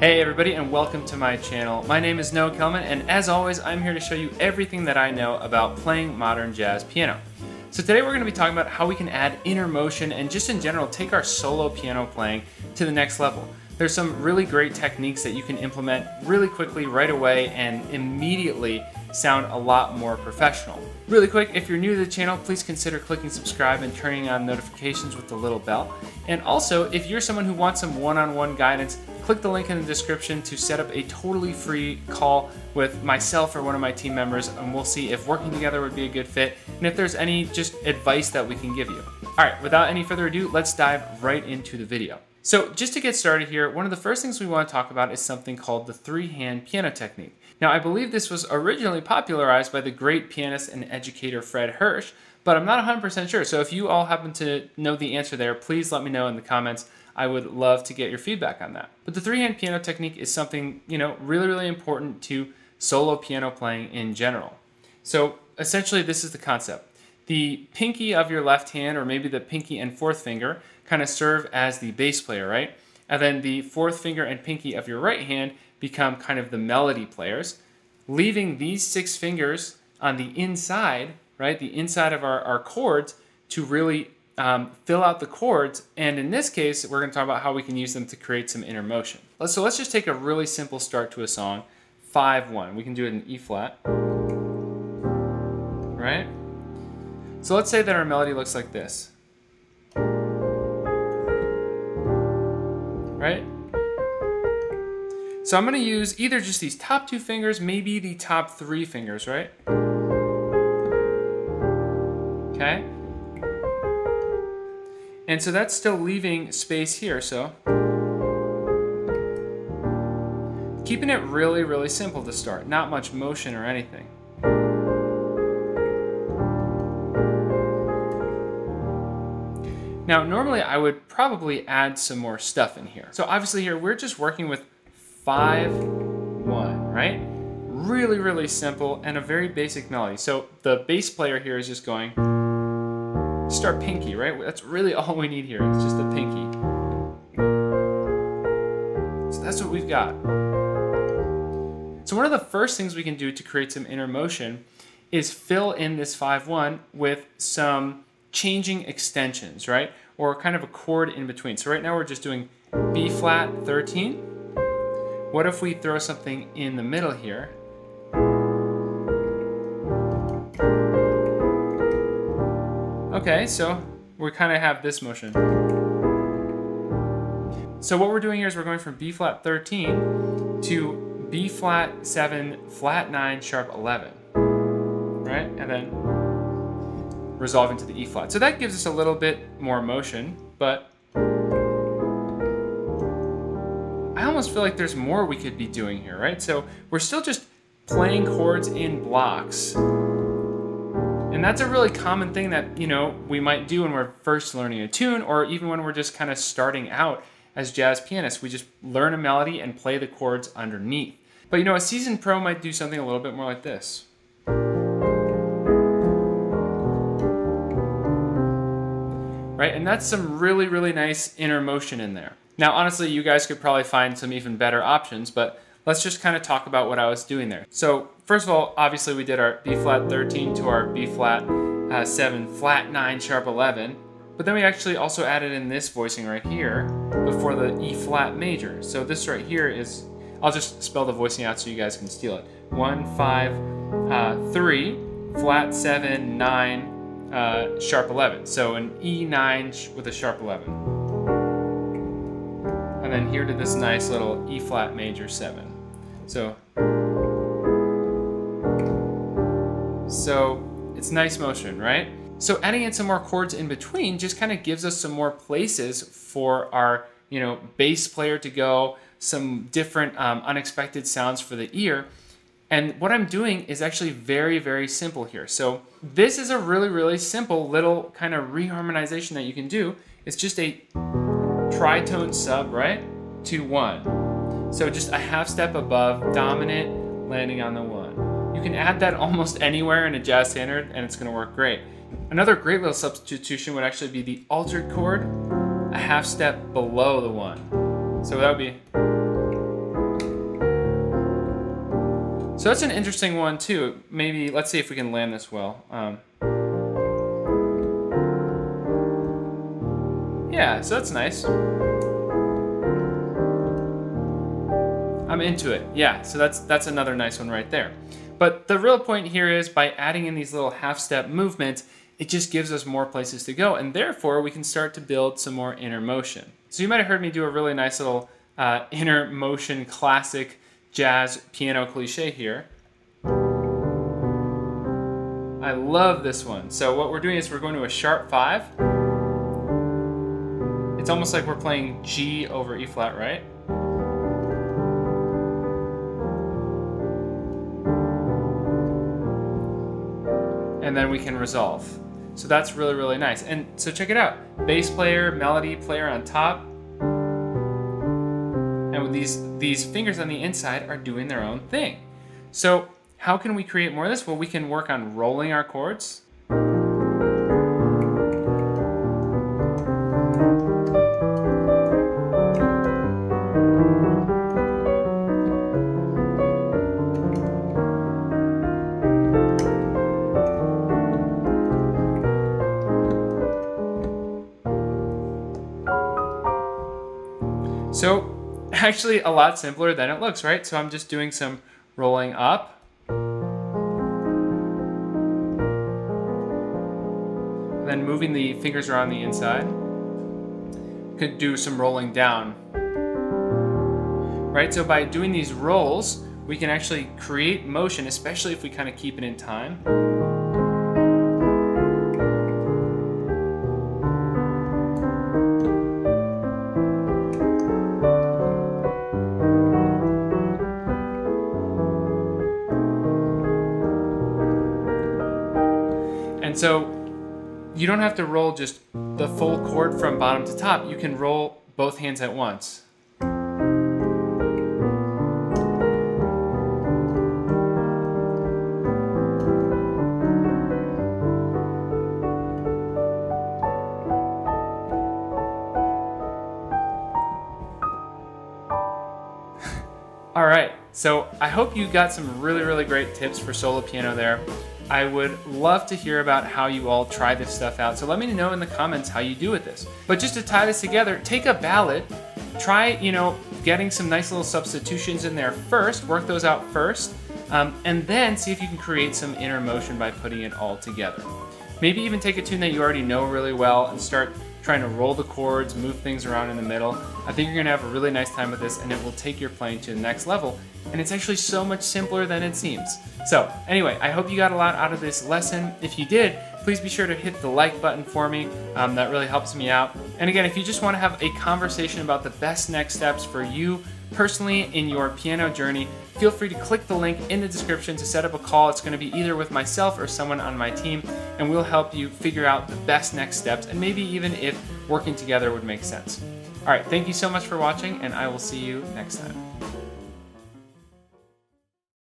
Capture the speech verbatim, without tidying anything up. Hey everybody, and welcome to my channel. My name is Noah Kellman, and as always I'm here to show you everything that I know about playing modern jazz piano. So today we're going to be talking about how we can add inner motion and just in general take our solo piano playing to the next level. There's some really great techniques that you can implement really quickly right away and immediately sound a lot more professional. Really quick, if you're new to the channel, please consider clicking subscribe and turning on notifications with the little bell. And also, if you're someone who wants some one-on-one guidance, click the link in the description to set up a totally free call with myself or one of my team members, and we'll see if working together would be a good fit and if there's any just advice that we can give you. All right, without any further ado, let's dive right into the video. So just to get started here, one of the first things we want to talk about is something called the three-hand piano technique. Now, I believe this was originally popularized by the great pianist and educator Fred Hersh, but I'm not one hundred percent sure. So if you all happen to know the answer there, please let me know in the comments. I would love to get your feedback on that. But the three-hand piano technique is something, you know, really, really important to solo piano playing in general. So essentially, this is the concept. The pinky of your left hand, or maybe the pinky and fourth finger, kind of serve as the bass player, right? And then the fourth finger and pinky of your right hand become kind of the melody players, leaving these six fingers on the inside, right? The inside of our, our chords to really um, fill out the chords. And in this case, we're going to talk about how we can use them to create some inner motion. Let's, so let's just take a really simple start to a song, five one. We can do it in E flat, right? So let's say that our melody looks like this, right? So I'm going to use either just these top two fingers, maybe the top three fingers, right? Okay. And so that's still leaving space here, so. Keeping it really, really simple to start, not much motion or anything. Now, normally I would probably add some more stuff in here. So obviously here, we're just working with five, one, right? Really, really simple and a very basic melody. So the bass player here is just going, start pinky, right? That's really all we need here. It's just the pinky. So that's what we've got. So one of the first things we can do to create some inner motion is fill in this five one with some changing extensions, right? Or kind of a chord in between. So right now we're just doing B flat thirteen. What if we throw something in the middle here? Okay, so we kind of have this motion. So what we're doing here is we're going from B flat thirteen to B flat seven, flat nine, sharp eleven, right? And then resolving to the E flat. So that gives us a little bit more motion, but I almost feel like there's more we could be doing here, right? So we're still just playing chords in blocks. And that's a really common thing that, you know, we might do when we're first learning a tune, or even when we're just kind of starting out as jazz pianists. We just learn a melody and play the chords underneath. But you know, a seasoned pro might do something a little bit more like this. Right? And that's some really, really nice inner motion in there. Now, honestly, you guys could probably find some even better options, but let's just kind of talk about what I was doing there. So first of all, obviously we did our B flat thirteen to our B flat uh, seven, flat nine, sharp eleven, but then we actually also added in this voicing right here before the E flat major. So this right here is, I'll just spell the voicing out so you guys can steal it. One, five, uh, three, flat seven, nine, Uh, sharp eleven, so an E nine with a sharp eleven. And then here to this nice little E flat major seven. So, so it's nice motion, right? So adding in some more chords in between just kind of gives us some more places for our, you know, bass player to go, some different um, unexpected sounds for the ear. And what I'm doing is actually very, very simple here. So this is a really, really simple little kind of reharmonization that you can do. It's just a tritone sub, right, to one. So just a half step above dominant, landing on the one. You can add that almost anywhere in a jazz standard and it's gonna work great. Another great little substitution would actually be the altered chord, a half step below the one. So that would be So that's an interesting one too. Maybe, let's see if we can land this well. Um, yeah, so that's nice. I'm into it. Yeah, so that's that's another nice one right there. But the real point here is by adding in these little half-step movements, it just gives us more places to go, and therefore we can start to build some more inner motion. So you might have heard me do a really nice little uh, inner motion classic jazz piano cliche here. I love this one. So what we're doing is we're going to a sharp five. It's almost like we're playing G over E flat, right? And then we can resolve. So that's really, really nice. And so check it out. Bass player, melody player on top. And with these, these fingers on the inside are doing their own thing. So how can we create more of this? Well, we can work on rolling our chords. So actually a lot simpler than it looks, right? So I'm just doing some rolling up. Then moving the fingers around the inside. Could do some rolling down. Right? So by doing these rolls, we can actually create motion, especially if we kind of keep it in time. And so you don't have to roll just the full chord from bottom to top. You can roll both hands at once. All right, so I hope you got some really, really great tips for solo piano there. I would love to hear about how you all try this stuff out. So let me know in the comments how you do with this. But just to tie this together, take a ballad, try, you know, getting some nice little substitutions in there first, work those out first, um, and then see if you can create some inner motion by putting it all together. Maybe even take a tune that you already know really well and start trying to roll the chords, move things around in the middle. I think you're gonna have a really nice time with this, and it will take your playing to the next level. And it's actually so much simpler than it seems. So anyway, I hope you got a lot out of this lesson. If you did, please be sure to hit the like button for me. Um, that really helps me out. And again, if you just wanna have a conversation about the best next steps for you personally in your piano journey, feel free to click the link in the description to set up a call. It's gonna be either with myself or someone on my team, and we'll help you figure out the best next steps, and maybe even if working together would make sense. All right, thank you so much for watching, and I will see you next time.